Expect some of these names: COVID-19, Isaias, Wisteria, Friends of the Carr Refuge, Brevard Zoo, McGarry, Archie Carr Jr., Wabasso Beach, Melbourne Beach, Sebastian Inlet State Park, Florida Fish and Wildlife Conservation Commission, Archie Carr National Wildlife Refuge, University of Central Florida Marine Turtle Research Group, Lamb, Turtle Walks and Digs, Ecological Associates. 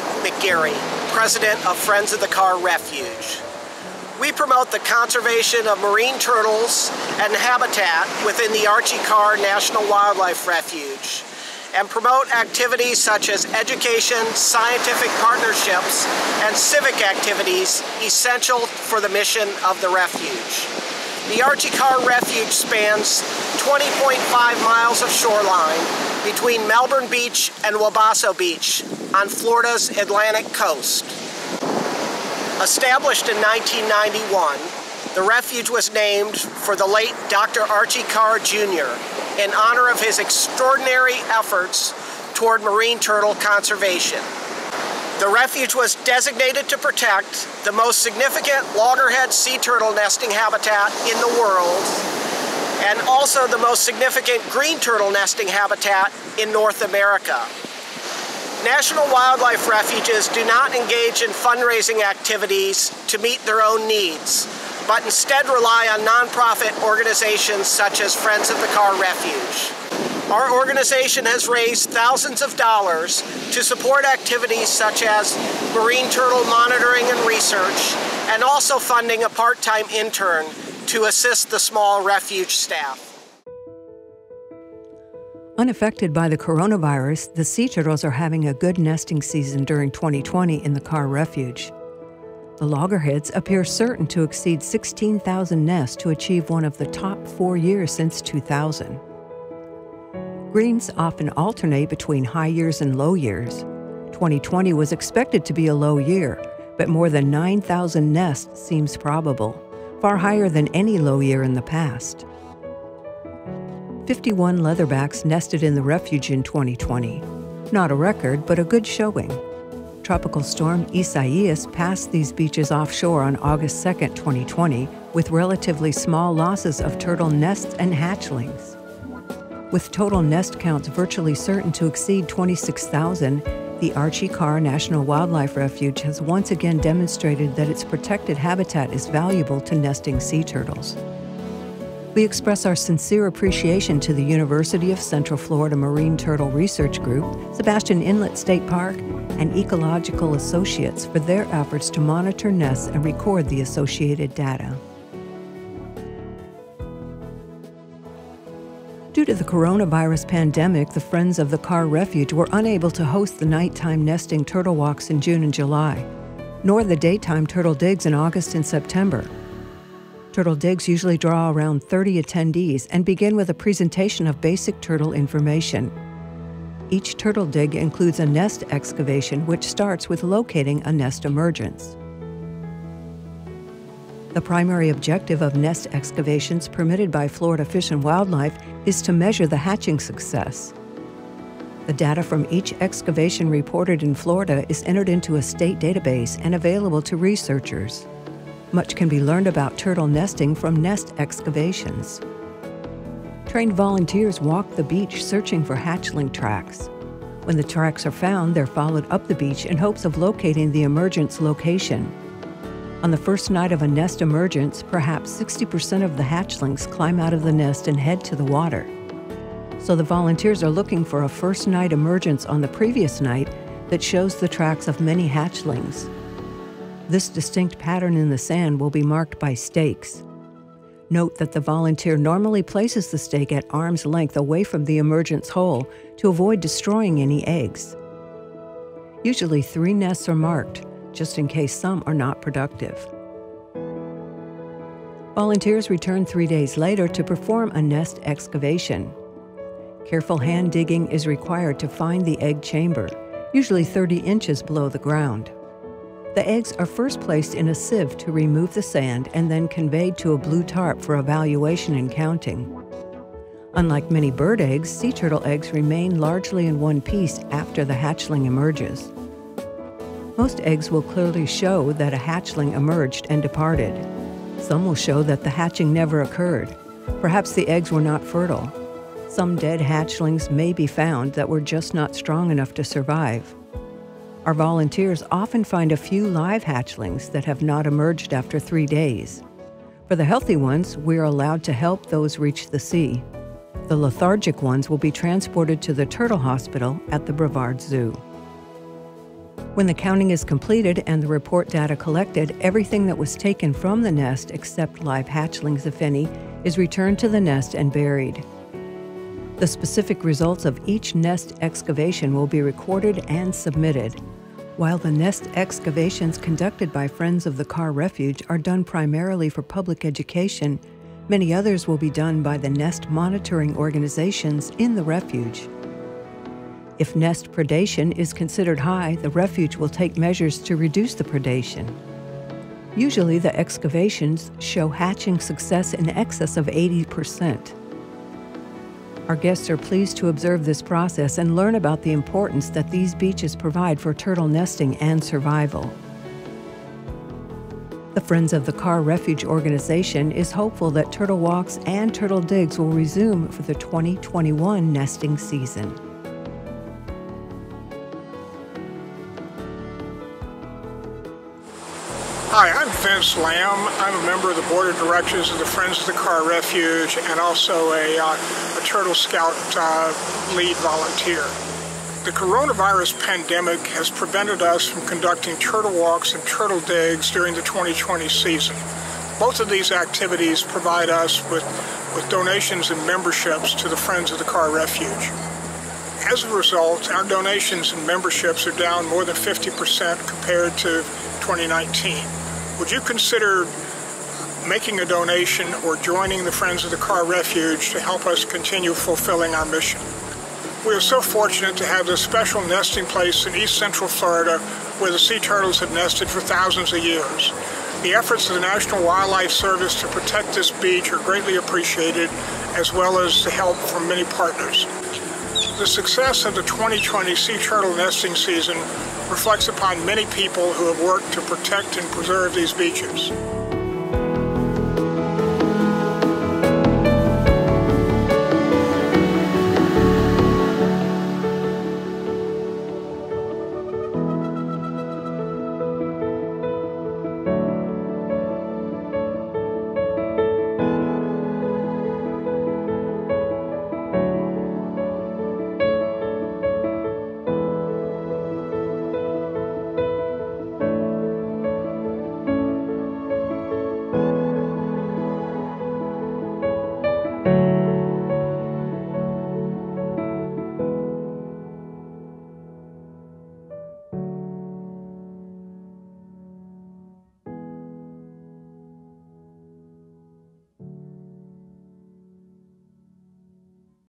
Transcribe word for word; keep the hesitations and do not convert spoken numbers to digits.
Mike McGarry, president of Friends of the Carr Refuge. We promote the conservation of marine turtles and habitat within the Archie Carr National Wildlife Refuge and promote activities such as education, scientific partnerships, and civic activities essential for the mission of the refuge. The Archie Carr Refuge spans twenty point five miles of shoreline between Melbourne Beach and Wabasso Beach on Florida's Atlantic coast. Established in nineteen ninety-one, the refuge was named for the late Doctor Archie Carr Junior in honor of his extraordinary efforts toward marine turtle conservation. The refuge was designated to protect the most significant loggerhead sea turtle nesting habitat in the world and also the most significant green turtle nesting habitat in North America. National wildlife refuges do not engage in fundraising activities to meet their own needs, but instead rely on nonprofit organizations such as Friends of the Carr Refuge. Our organization has raised thousands of dollars to support activities such as marine turtle monitoring and research, and also funding a part-time intern to assist the small refuge staff. Unaffected by the coronavirus, the sea turtles are having a good nesting season during twenty twenty in the Carr Refuge. The loggerheads appear certain to exceed sixteen thousand nests to achieve one of the top four years since two thousand. Greens often alternate between high years and low years. twenty twenty was expected to be a low year, but more than nine thousand nests seems probable, far higher than any low year in the past. fifty-one leatherbacks nested in the refuge in twenty twenty. Not a record, but a good showing. Tropical storm Isaias passed these beaches offshore on August second, twenty twenty, with relatively small losses of turtle nests and hatchlings. With total nest counts virtually certain to exceed twenty-six thousand, the Archie Carr National Wildlife Refuge has once again demonstrated that its protected habitat is valuable to nesting sea turtles. We express our sincere appreciation to the University of Central Florida Marine Turtle Research Group, Sebastian Inlet State Park, and Ecological Associates for their efforts to monitor nests and record the associated data. Due to the coronavirus pandemic, the Friends of the Carr Refuge were unable to host the nighttime nesting turtle walks in June and July, nor the daytime turtle digs in August and September. Turtle digs usually draw around thirty attendees and begin with a presentation of basic turtle information. Each turtle dig includes a nest excavation, which starts with locating a nest emergence. The primary objective of nest excavations permitted by Florida Fish and Wildlife is to measure the hatching success. The data from each excavation reported in Florida is entered into a state database and available to researchers. Much can be learned about turtle nesting from nest excavations. Trained volunteers walk the beach searching for hatchling tracks. When the tracks are found, they're followed up the beach in hopes of locating the emergence location. On the first night of a nest emergence, perhaps sixty percent of the hatchlings climb out of the nest and head to the water. So the volunteers are looking for a first night emergence on the previous night that shows the tracks of many hatchlings. This distinct pattern in the sand will be marked by stakes. Note that the volunteer normally places the stake at arm's length away from the emergence hole to avoid destroying any eggs. Usually three nests are marked, just in case some are not productive. Volunteers return three days later to perform a nest excavation. Careful hand digging is required to find the egg chamber, usually thirty inches below the ground. The eggs are first placed in a sieve to remove the sand and then conveyed to a blue tarp for evaluation and counting. Unlike many bird eggs, sea turtle eggs remain largely in one piece after the hatchling emerges. Most eggs will clearly show that a hatchling emerged and departed. Some will show that the hatching never occurred. Perhaps the eggs were not fertile. Some dead hatchlings may be found that were just not strong enough to survive. Our volunteers often find a few live hatchlings that have not emerged after three days. For the healthy ones, we are allowed to help those reach the sea. The lethargic ones will be transported to the turtle hospital at the Brevard Zoo. When the counting is completed and the report data collected, everything that was taken from the nest, except live hatchlings if any, is returned to the nest and buried. The specific results of each nest excavation will be recorded and submitted. While the nest excavations conducted by Friends of the Carr Refuge are done primarily for public education, many others will be done by the nest monitoring organizations in the refuge. If nest predation is considered high, the refuge will take measures to reduce the predation. Usually, the excavations show hatching success in excess of eighty percent. Our guests are pleased to observe this process and learn about the importance that these beaches provide for turtle nesting and survival. The Friends of the Carr Refuge organization is hopeful that turtle walks and turtle digs will resume for the twenty twenty-one nesting season. Hi, I'm Vince Lamb. I'm a member of the Board of Directors of the Friends of the Carr Refuge and also a, uh, a Turtle Scout uh, lead volunteer. The coronavirus pandemic has prevented us from conducting turtle walks and turtle digs during the twenty twenty season. Both of these activities provide us with, with donations and memberships to the Friends of the Carr Refuge. As a result, our donations and memberships are down more than fifty percent compared to twenty nineteen. Would you consider making a donation or joining the Friends of the Carr Refuge to help us continue fulfilling our mission? We are so fortunate to have this special nesting place in East Central Florida where the sea turtles have nested for thousands of years. The efforts of the National Wildlife Service to protect this beach are greatly appreciated, as well as the help from many partners. The success of the twenty twenty sea turtle nesting season reflects upon many people who have worked to protect and preserve these beaches.